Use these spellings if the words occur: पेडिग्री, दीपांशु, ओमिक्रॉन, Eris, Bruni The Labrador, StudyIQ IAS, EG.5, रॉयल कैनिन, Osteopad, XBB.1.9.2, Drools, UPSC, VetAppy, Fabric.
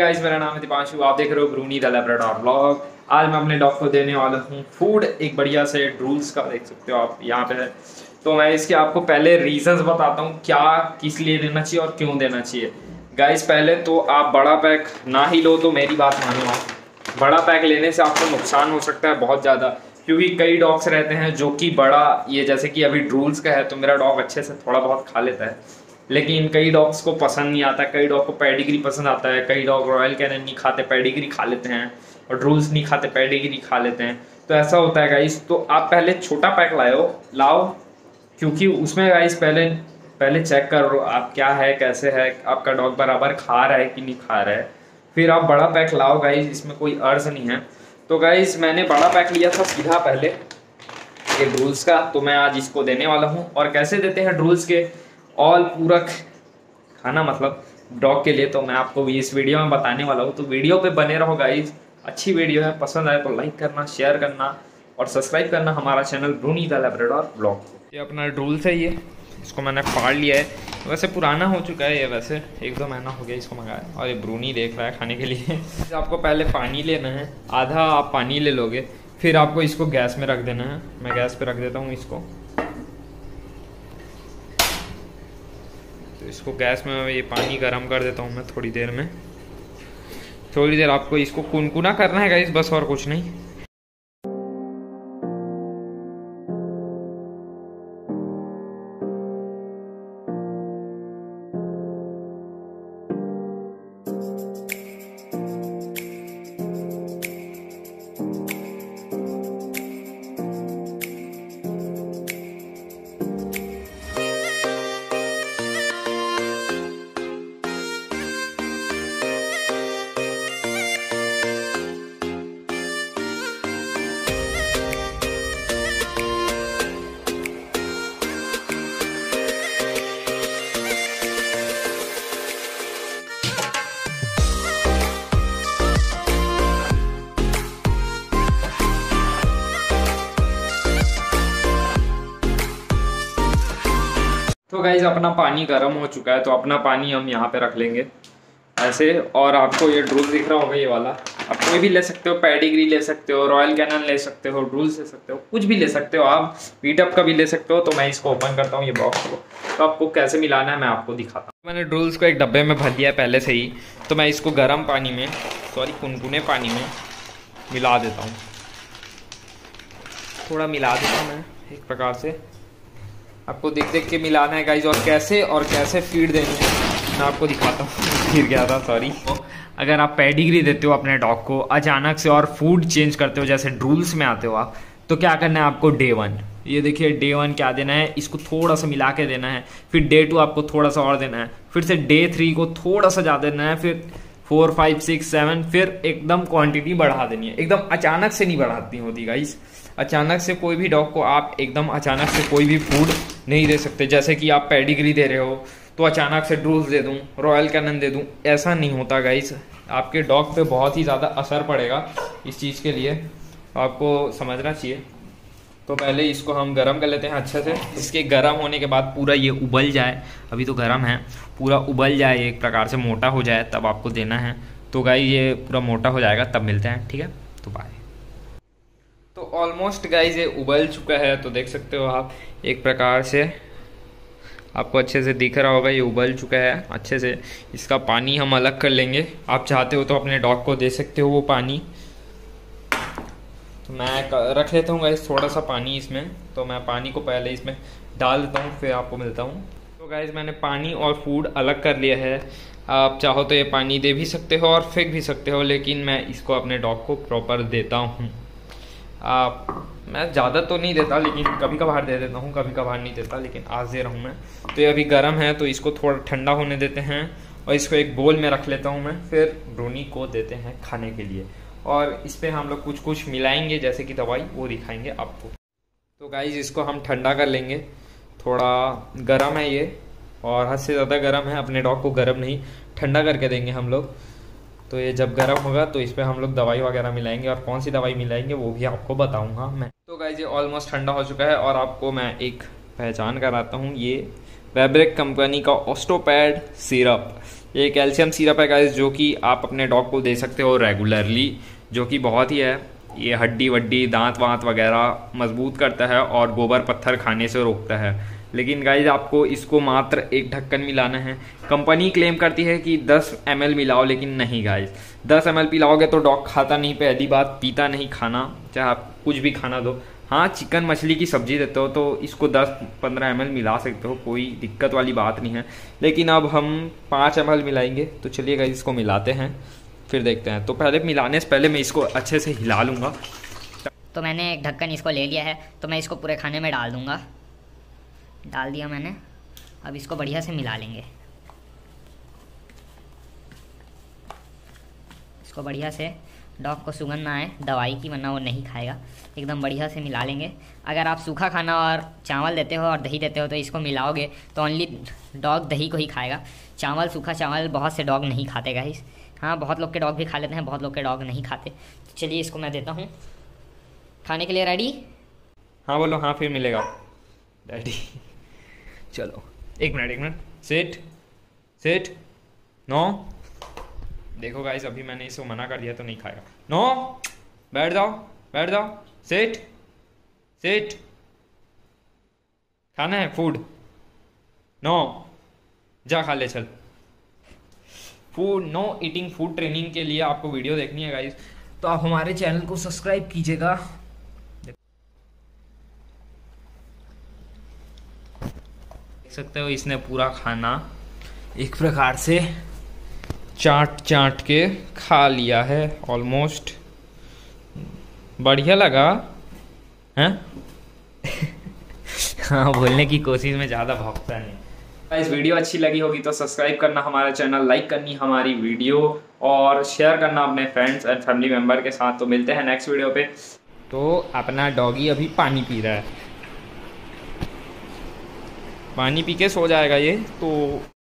Guys, मेरा नाम है दीपांशु, आप देख रहे हो ब्रूनी द लैब्राडोर ब्लॉग। आज मैं अपने डॉग को देने वाला हूँ फूड, एक बढ़िया से ड्रूल्स का, देख सकते हो आप यहाँ पे। तो मैं इसके आपको पहले रीजंस बताता हूँ क्या किस लिए देना चाहिए और क्यों देना चाहिए। गाइस पहले तो आप बड़ा पैक ना ही लो, तो मेरी बात मानो। बड़ा पैक लेने से आपको नुकसान हो सकता है बहुत ज़्यादा, क्योंकि कई डॉग्स रहते हैं जो कि बड़ा, ये जैसे कि अभी ड्रूल्स का है तो मेरा डॉग अच्छे से थोड़ा बहुत खा लेता है, लेकिन कई डॉग्स को पसंद नहीं आता। कई डॉग को पेडिग्री पसंद आता है, कई डॉग रॉयल कैनिन नहीं खाते पेडिग्री खा लेते हैं, और ड्रूल्स नहीं खाते पेडिग्री खा लेते हैं। तो ऐसा होता है गाइस, तो आप पहले छोटा पैक लाओ, क्योंकि उसमें गाइस पहले चेक करो आप क्या है, कैसे है, आपका डॉग बराबर खा रहा है कि नहीं खा रहा है, फिर आप बड़ा पैक लाओ गाइस, इसमें कोई अर्ज नहीं है। तो गाइस मैंने बड़ा पैक लिया था सीधा पहले ये ड्रूल्स का, तो मैं आज इसको देने वाला हूँ। और कैसे देते हैं ड्रूल्स के ऑल पूरक खाना मतलब डॉग के लिए, तो मैं आपको भी इस वीडियो में बताने वाला हूँ। तो वीडियो पे बने रहो गाइस, अच्छी वीडियो है, पसंद आए तो लाइक करना, शेयर करना और सब्सक्राइब करना हमारा channel Bruni the Labrador blog. ये अपना ड्रूल्स है, ये इसको मैंने फाड़ लिया है, वैसे पुराना हो चुका है ये, वैसे 1-2 महीना हो गया इसको मंगाया। और ये ब्रूनी देख रहा है खाने के लिए। आपको पहले पानी लेना है, आधा आप पानी ले लोगे, फिर आपको इसको गैस में रख देना है। मैं गैस पर रख देता हूँ इसको, तो इसको गैस में ये पानी गर्म कर देता हूँ मैं थोड़ी देर में। थोड़ी देर आपको इसको कुनकुना करना है गाइस, बस और कुछ नहीं। तो गाइज अपना पानी गर्म हो चुका है, तो अपना पानी हम यहाँ पे रख लेंगे ऐसे। और आपको ये ड्रूल्स दिख रहा होगा, ये वाला आप कोई भी ले सकते हो, पेडिग्री ले सकते हो, रॉयल कैनिन ले सकते हो, ड्रूल्स ले सकते हो, कुछ भी ले सकते हो आप, वीटअप का भी ले सकते हो। तो मैं इसको ओपन करता हूँ ये बॉक्स को, तो आपको कैसे मिलाना है मैं आपको दिखाता हूँ। मैंने ड्रूल्स को एक डब्बे में भर दिया पहले से ही, तो मैं इसको गर्म पानी में, सॉरी कुनकुने पानी में मिला देता हूँ, थोड़ा मिला देता हूँ मैं एक प्रकार से। आपको देख के मिलाना है गाइज, और कैसे फीड देनी है मैं आपको दिखाता हूँ। गिर गया था, सॉरी। अगर आप पेडिग्री देते हो अपने डॉग को अचानक से और फूड चेंज करते हो, जैसे ड्रूल्स में आते हो आप, तो क्या करना है आपको डे 1, ये देखिए डे 1 क्या देना है, इसको थोड़ा सा मिला के देना है। फिर डे 2 आपको थोड़ा सा और देना है, फिर से डे 3 को थोड़ा सा ज़्यादा देना है, फिर 4, 5, 6, 7, फिर एकदम क्वांटिटी बढ़ा देनी है। एकदम अचानक से नहीं बढ़ाती होती गाइस, अचानक से कोई भी डॉग को आप एकदम अचानक से कोई भी फूड नहीं दे सकते। जैसे कि आप पेडिग्री दे रहे हो तो अचानक से ड्रूल्स दे दूं, रॉयल कैनिन दे दूं, ऐसा नहीं होता गाइस। आपके डॉग पे बहुत ही ज़्यादा असर पड़ेगा इस चीज़ के लिए, आपको समझना चाहिए। तो पहले इसको हम गर्म कर लेते हैं अच्छे से। इसके गर्म होने के बाद पूरा ये उबल जाए, अभी तो गर्म है, पूरा उबल जाए, एक प्रकार से मोटा हो जाए, तब आपको देना है। तो गाइस ये पूरा मोटा हो जाएगा, तब मिलते हैं, ठीक है। तो बाय। तो ऑलमोस्ट गाइज ये उबल चुका है, तो देख सकते हो आप एक प्रकार से, आपको अच्छे से दिख रहा होगा ये उबल चुका है अच्छे से। इसका पानी हम अलग कर लेंगे, आप चाहते हो तो अपने डॉग को दे सकते हो वो पानी। तो मैं रख लेता हूँ गाइज थोड़ा सा पानी इसमें, तो मैं पानी को पहले इसमें डाल देता हूँ, फिर आपको मिलता हूँ। तो गाइज मैंने पानी और फूड अलग कर लिया है, आप चाहो तो ये पानी दे भी सकते हो और फेंक भी सकते हो, लेकिन मैं इसको अपने डॉग को प्रॉपर देता हूँ। मैं ज़्यादा तो नहीं देता, लेकिन कभी कभार दे देता हूँ, कभी कभार नहीं देता, लेकिन आज दे रहा हूँ मैं। तो ये अभी गर्म है, तो इसको थोड़ा ठंडा होने देते हैं और इसको एक बोल में रख लेता हूँ मैं, फिर ब्रूनी को देते हैं खाने के लिए। और इस पर हम लोग कुछ कुछ मिलाएंगे, जैसे कि दवाई, वो दिखाएंगे आपको। तो गाइज इसको हम ठंडा कर लेंगे, थोड़ा गर्म है ये, और हद से ज़्यादा गर्म है, अपने डॉग को गर्म नहीं, ठंडा करके देंगे हम लोग। तो ये जब गर्म होगा तो इस पर हम लोग दवाई वगैरह मिलाएंगे, और कौन सी दवाई मिलाएंगे वो भी आपको बताऊंगा मैं। तो गाइज ये ऑलमोस्ट ठंडा हो चुका है, और आपको मैं एक पहचान कराता हूँ। ये फैब्रिक कंपनी का ऑस्टोपैड सिरप, ये कैल्शियम सिरप है गाइस, जो कि आप अपने डॉग को दे सकते हो रेगुलरली, जो कि बहुत ही है, ये हड्डी वड्डी दांत वांत वगैरह मजबूत करता है और गोबर पत्थर खाने से रोकता है। लेकिन गाइज आपको इसको मात्र एक ढक्कन मिलाना है। कंपनी क्लेम करती है कि 10 ml मिलाओ, लेकिन नहीं गाइज, 10 ml पिलाओगे तो डॉग खाता नहीं, पहली बात पीता नहीं, खाना चाहे आप कुछ भी खाना दो। हाँ, चिकन मछली की सब्जी देते हो तो इसको 10-15 ml मिला सकते हो, कोई दिक्कत वाली बात नहीं है। लेकिन अब हम 5 ml मिलाएंगे, तो चलिए गाइज इसको मिलाते हैं फिर देखते हैं। तो पहले मिलाने से पहले मैं इसको अच्छे से हिला लूँगा। तो मैंने एक ढक्कन इसको ले लिया है, तो मैं इसको पूरे खाने में डाल दूँगा। डाल दिया मैंने, अब इसको बढ़िया से मिला लेंगे, इसको बढ़िया से, डॉग को सुगंध ना आए दवाई की, वरना वो नहीं खाएगा। एकदम बढ़िया से मिला लेंगे। अगर आप सूखा खाना और चावल देते हो और दही देते हो तो इसको मिलाओगे तो ओनली डॉग दही को ही खाएगा। चावल, सूखा चावल बहुत से डॉग नहीं खाते गाइस। हाँ, बहुत लोग के डॉग भी खा लेते हैं, बहुत लोग के डॉग नहीं खाते। तो चलिए इसको मैं देता हूँ खाने के लिए। रेडी? हाँ बोलो, हाँ फिर मिलेगा डैडी। चलो एक मिनट, सेट नो। देखो गाइस अभी मैंने इसको मना कर दिया तो नहीं खाएगा। नो, बैठ जाओ, सेट, खाना है फूड, नो जा खा ले, चल। Food, no eating food training के लिए आपको वीडियो देखनी है गाइस तो आप हमारे चैनल को सब्सक्राइब कीजिएगा। सकते हो इसने पूरा खाना एक प्रकार से चाट के खा लिया है ऑलमोस्ट। बढ़िया लगा हैं? हाँ, बोलने की कोशिश में ज़्यादा भौंकता नहीं। इस वीडियो अच्छी लगी होगी तो सब्सक्राइब करना हमारा चैनल, लाइक करनी हमारी वीडियो और शेयर करना अपने फ्रेंड्स एंड फैमिली मेम्बर के साथ। तो मिलते हैं नेक्स्ट वीडियो पे। तो अपना डॉगी अभी पानी पी रहा है, पानी पी के सो जाएगा ये तो।